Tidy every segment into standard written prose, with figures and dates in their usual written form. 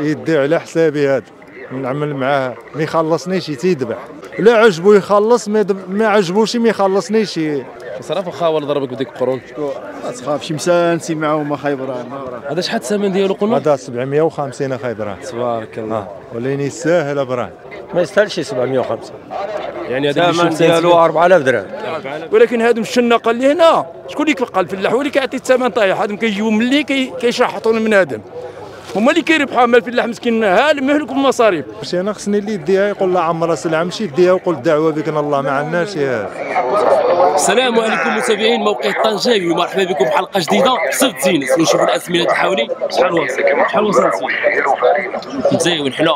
يدي على حسابي هذا نعمل معاه، ما يخلصنيش تيذبح، لا عجبو يخلص ما عجبوش ما يخلصنيش. صراحه الخاوه اللي ضربك بديك القرون ما تخافش، مسانسي معاهم ما خيبران. هذا شحال الثمن ديالو قلنا؟ هذا 750 خيبران. تبارك الله، وليني يستاهل ابراهيم، ما يستاهلش 750 يعني هذا الثمن ديالو 4000 درهم. ولكن هادم الشناقه اللي هنا شكون اللي كيلقى الفلاح هو اللي كيعطي الثمن طايح. هادم كيجيو ملي كيشحطوا المنادم، هما اللي كيربحوا. اما الفلاح مسكين هالم مهلوك بالمصاريف. ماشي انا خصني اللي يديها يقول لا عمرها سلعه، ماشي يديها ويقول الدعوه بكنا الله ما عندناش. السلام عليكم متابعين موقع طنجاوي، ومرحبا بكم بحلقه جديده. صفت زينس ونشوف الاسمنه الحولي شحال وصلت مزيون حلو.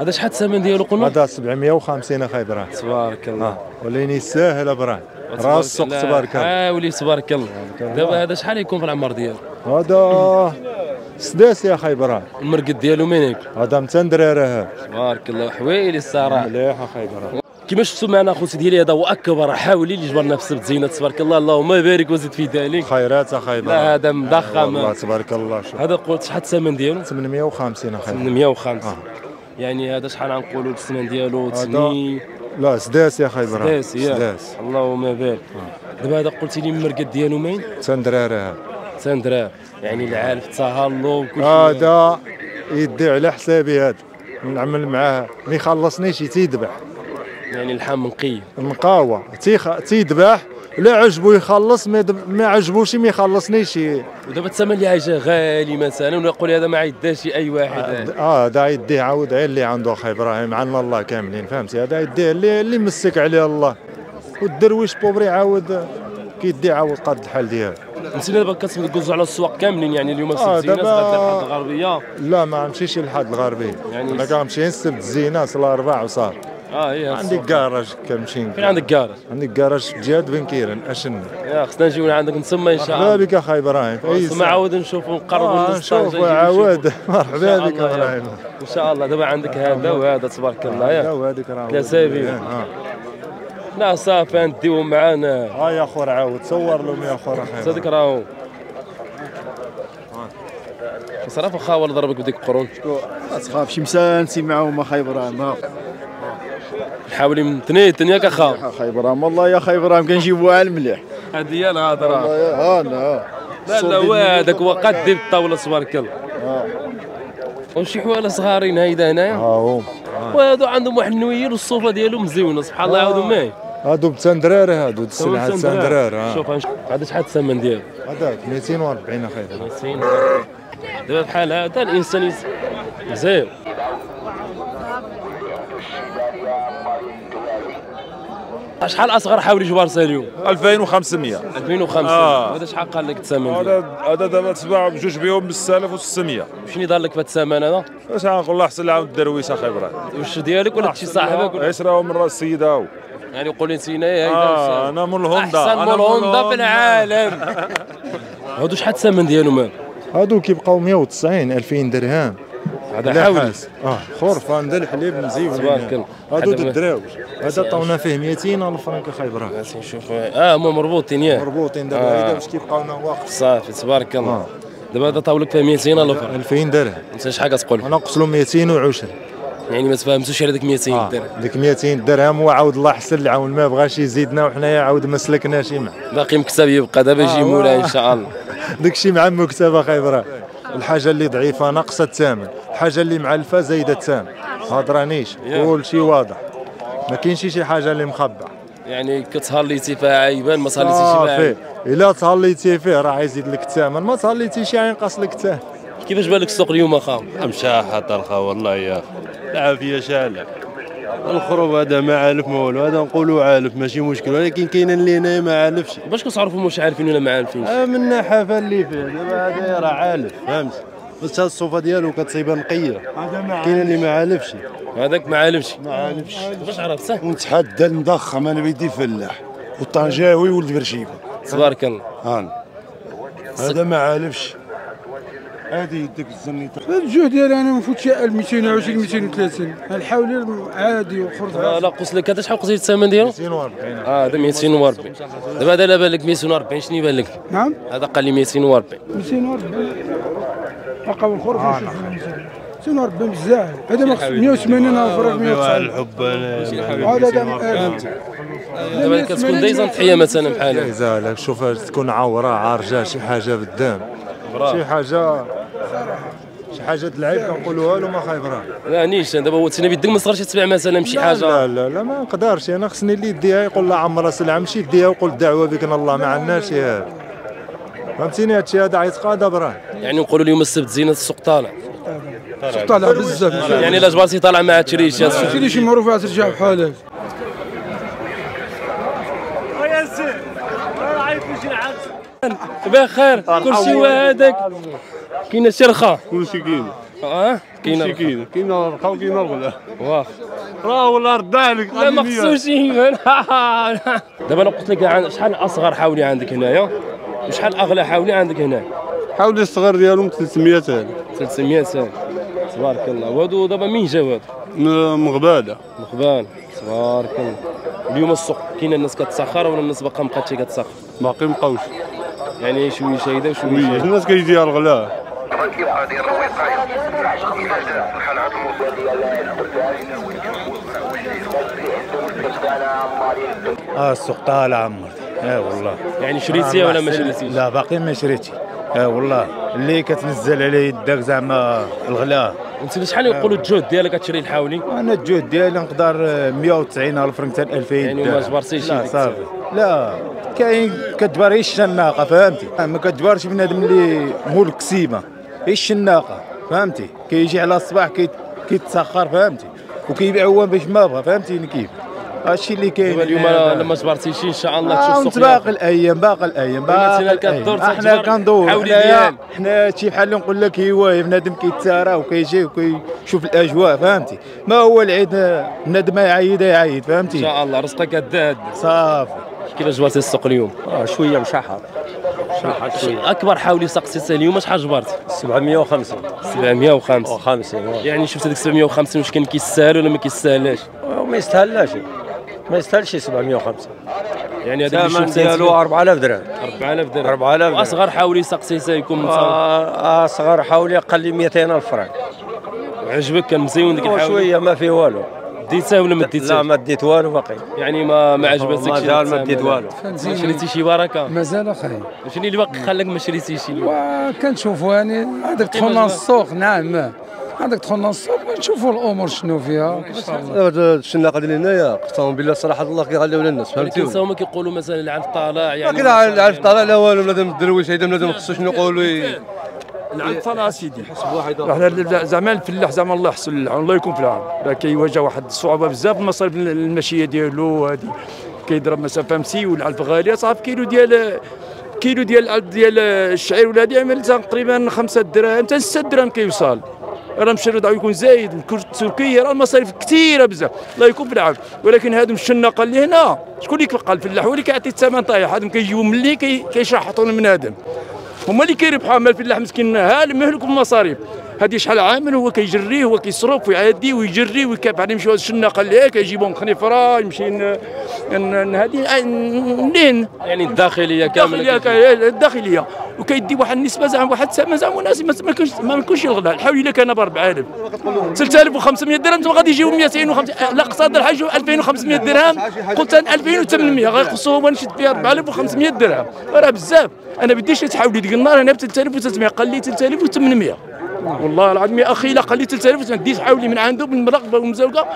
هذا شحال الثمن ديالو قلنا؟ هذا 750 خيبران. تبارك الله، وليني يستاهل ابراهيم، راه السوق تبارك الله. حاولي تبارك الله. دابا هذا شحال يكون في العمر ديالو؟ هذا سداس يا خيبران. المرقد ديالو مين يكون؟ هذا متندراره. تبارك الله، حويلي الصراحه مليحه خيبران. كما شفتوا معنا خوتي ديالي، هذا هو اكبر حاولي اللي جبرنا في سبت زينات. تبارك الله، اللهم بارك وزد في ذلك خيرات خيبران. هذا مضخم والله تبارك الله. هذا قلت شحال الثمن ديالو؟ 850 خيبران. 850 يعني هذا شحال غنقولوا الثمن ديالو؟ 8 لا سداس يا خيبران. سداس اللهم بارك. دابا هذا قلتي لي المرقد ديالو مين؟ تندراره. تندراره يعني العالف تهلو وكل شيء. هذا يدي على حسابي، هذا نعمل معاه ما يخلصنيش تيذبح يعني اللحم نقي مقاوة تيذبح، لا عجبو يخلص ما عجبوش ما يخلصنيش. ودابا الثمن اللي جا غالي مثلا، ويقول هذا ما عيداش اي واحد. هذا يديه عاود غير اللي عنده اخي ابراهيم، عنا الله كاملين فهمتي. هذا يديه اللي مسك عليه الله، والدرويش بوبري عاود كيدي عاود قاد الحال ديالو. انت دابا كتدوزو على السواق كاملين يعني اليوم سبت زيناس غادي لحد الغربيه؟ لا ما غنمشيش لحد الغربيه، يعني انا كنمشي سبت زيناس الاربعاء وصافي. عندي كراج كنمشي. فين عندك كراج؟ عندي كراج جهاد بن كيران اشن. يا خصنا نجيو لعندك نتسمى ان شاء الله. مرحبا بك اخي ابراهيم. نتسمى عاود نشوفوا نقربوا نشوفوا عاود. مرحبا بك ابراهيم ان شاء الله. دابا عندك هذا وهذا تبارك الله. ياك وهذيك راه كاسابي. لا صافي نديوهم معانا. يا خور عاود صور لهم يا خور اخي. صدق راهو صراحه الخاوه اللي ضربك بديك القرون ما تخافش، مسانسي معاهم اخي ابراهيم. حاولي من تنيت ياك اخا خيبرام. والله يا خيبرام كنجيبوها على المليح، هذه هي الهضره. لا هو هذاك هو قد الطاوله تبارك الله. وشي حواله صغارين هايده هنايا. وهادو عندهم واحد النويل والصوفه ديالهم مزيونه سبحان الله. هادو ماهي هادو بتندراره، هادو السلعه بتندراره. شوف هذا شحال الثمن ديالو؟ هذاك 240 اخي. 240 دابا بحال هذا الانسان مزيان. شحال اصغر حاولي جوارسه اليوم؟ 2500. 2500 هذا شحال قال لك الثمن؟ هذا دابا تباع بجوج بهم ب 6600. شنو يضل لك في الثمن هذا؟ اش غنقول الله حسن العاون الدرويش اخي ابراهيم. واش ديالك ولا شي صاحبك؟ عيش راهو من راس السيد هاو يعني. قول لي نتينا هيدا انا من الهوندا، احسن من الهوندا في العالم. هادو شحال الثمن ديالهم هادو؟ هادو كيبقاو 190 2000 درهم. هذا حاولي خرفان ديال الحليب مزيون تبارك الله. هادو الدراوج هذا طاونا فيه 200 فرانك خيبران. نشوف هما مربوطين ياك مربوطين دابا. هذا باش كيبقاو لنا واقف صافي تبارك الله. دابا هذا طاولك فيه 200 فرانك 2000 درهم. انت شحال كتقول؟ انا قلت له 220 يعني ما تفاهمتوش على ديك 200 درهم. ديك 200 درهم وعاود الله حسن العون ما بغاش يزيدنا، وحنايا عاود ما سلكناش معاه. باقي مكتب يبقى دابا يجي مولاه ان شاء الله. داك الشيء مع مكتب اخي ابراهيم. الحاجه اللي ضعيفه ناقصه الثمن، الحاجه اللي معلفه زايده الثمن. هضرانيش كلشي واضح، ما كاينش شي حاجه اللي مخبعه يعني. كتهليتي فيها عيبان ما تهليتيش فيها عيب. الا تهليتي فيه راه يزيد لك الثمن، ما تهليتيش يعني ينقص لك الثمن. كيفاش بالك السوق اليوم اخا؟ مشى حتى الخا والله يا العافيه شاعله. الخروب هذا ما عالف ما والو، هذا نقولوا عالف ماشي مشكل، ولكن كاين اللي هنايا ما عالفش. باش كتعرفوا واش عالفين ولا ما عالفينش؟ من حافه اللي فيه دابا هذا راه عالف فهمت، بس هاد الصوفه ديالو كتصيبها نقيه. كاين اللي ما عالفش، هذاك ما عالفش باش عرفتها. ونتحدى المضخم انا بيدي فلاح والطنجاوي ولد برشيبه تبارك الله. هذا ما عالفش هذه يدك الزنيطه. الجهد ديالي انا ما نفوتش 220 230 الحاول عادي وخرج. لا قلت لك انت شحال قلت لي الثمن ديالو؟ 240. هذا 240 دابا. هذا لا بان لك 240 شنو يبان لك؟ نعم هذا قال لي 240 رقم الخرج 240 بزاف. هذا 180 الفرق 190 الحب. هذا دابا كتكون دايزه تحيه مثلا بحال دايزه لك. شوف تكون عوره عارجه شي حاجه بالدم، شي حاجه تلعب كنقولوها له ما خايبرها. لا نيشان دابا هو تسنى بيدك ما صغرش تبيع مثلا شي حاجه. لا لا لا ما نقدرش انا، خصني اللي يديها يقول لا عمرها سلعه، ماشي يديها ويقول الدعوه بكنا الله ما عندناش هذا. فهمتيني هادشي هذا عيتقاد براه. يعني نقولوا اليوم السبت زينه السوق طالع طالع بزاف، يعني الا جبرتي طالع مع تريشات شي شي معروفه ترجع بحال هكا. بخير كلشي وهذاك كاينه شي رخا؟ كلشي كاين. كاينه كاينه رخا وكاينه غلا. واخا راه ولا رد عليك. لا ما خصوش. دابا انا قلت لك شحال اصغر حاولي عندك هنايا وشحال اغلى حاولي عندك هنا؟ حاولي الصغير ديالهم 300,000. 300,000 تبارك الله. وهادو دابا منين جاو هادو؟ من مغباله. مغباله تبارك الله. اليوم السوق كاينه الناس كتسخر ولا الناس باقا مابقاتش كتسخر؟ باقي مابقاوش، يعني شويه شايده وشويه شايده. الناس كيجيها الغلا كيبقى داير الوقايه بحال هاد الموضوع ديال السوق طالع عمر. والله يعني شريتيها ولا ما شريتيش؟ لا باقي ما شريتي. والله اللي كتنزل عليه يداك زعما الغلا. انت شحال يقولوا الجهد ديالك كتشري الحاولي؟ انا الجهد ديالي نقدر 190,000 فرنك حتى 2000. يعني ما جبرتيش؟ لا صافي. لا كاين كتجبر غير الشناقه فهمتي، ما كتجبرش بنادم اللي مول الكسيمه، غير الشناقه فهمتي. كيجي على الصباح كيتسخر فهمتي وكيبيع هو باش ما بغى فهمتيني كيف هادشي اللي كاين. اليوم لما جبرتي شي ان شاء الله تشوف السوق. باقي الايام باقي الايام باقي كدور حنا كندور حنا هادشي بحال اللي نقول لك هوايه. بنادم كيتسارى وكيجي وكيشوف الاجواء فهمتي. ما هو العيد بنادم يعيد فهمتي. ان شاء الله رزقك هدا صافي. كيفاش جبرتي السوق اليوم؟ شويه مشحر شويه. اكبر حاولي سقسيتها اليوم شحال جبرتي؟ 750. 750 يعني شفت هذيك 750 واش كان كيستاهل ولا ما كيستاهلاش؟ ما يستاهلاش، ما يستاهلش 750. يعني هذا الثمن ديالو 4000 درهم. 4000 درهم. اصغر حاولي سقسيتها يكون اصغر حاولي قال لي 200,000 فرنك. عجبك كان مزيون ديك الحاولي؟ شويه ما فيه والو. ديتها ولا ما ديتهاش؟ لا ما ديت والو باقي. يعني ما عجبتكش؟ مازال ما ديت والو. ما شريتي شي بركه؟ مازال اخي. شنو اللي باقي خلاك ما شريتيش اليوم؟ كنشوفوا يعني هذاك دخلنا للسوق. نعم عندك دخلنا السوق ونشوفوا الامور شنو فيها. الشناقه ديال هنايا قسما بالله صراحه الله كيغليونا الناس فهمتي. حتى هما كيقولوا مثلا العلف طالع. يعني العلف طالع لا والو. بنادم الدرويش هيدا بنادم خصو شنو يقولوا العلف طالع سيدي. حنا زعما الفلاح زعما الله يحسن الله يكون في العون راه كيواجه واحد الصعوبه بزاف المصاريف الماشيه ديالو. هادي كيضرب مسافه مسي والعلف غاليه صافي. كيلو ديال العلف ديال الشعير ولا هادي عامل تقريبا 5 دراهم حتى 6 دراهم كيوصل. راه مشري دعو يكون زايد. الكرت التركي راه المصاريف كثيره بزاف الله يكون بالعون. ولكن هادو الشناقه اللي هنا شكون اللي كيلقى؟ الفلاح هو اللي كيعطي الثمن طايح. هادو كيجيو ملي كيشحطوا البنادم هما اللي كيربحوا. اما الفلاح مسكين هال مهلك بالمصاريف. هادي شحال عامل هو كيجريه هو كيصرف ويعادي ويجري ويكاب على يمشيو. هاد الشناقه اللي هي كيجيبهم خنيفره يمشي هادي منين يعني الداخليه كامله الداخليه وكيدي واحد النسبه زعما واحد الثمن زعما مناسب. ما كاينش الغلا. الحاول الا كان ب 4000 3500 درهم غادي يجيو 250. لا قصاد الحاج 2500 درهم قلت 2800 غيخصهم نشد فيها 4500 درهم راه بزاف. انا بديش تحاولي ديك النهار انا ب 3300 قال لي 3800 والله العظيم يا اخي. لا قال لي 3000 ديت حاولي من عنده من مرقبه ومزوقه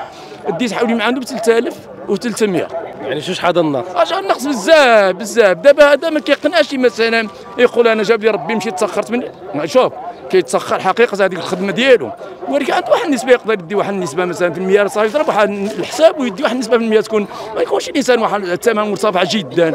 ديت حاولي من عنده ب 3300. يعني شحال النقص؟ النقص بزاف. دابا هذا ما كيقنعش مثلا يقول انا جاب لي ربي مشيت تسخرت من شوف كيتسخر حقيقه هذيك الخدمه ديالو. ولكن عنده واحد النسبه يقدر يدي واحد النسبه مثلا في 100 صافي يضرب واحد الحساب ويدي واحد النسبه في 100 تكون ما يكونش الانسان واحد الثمن مرتفع جدا.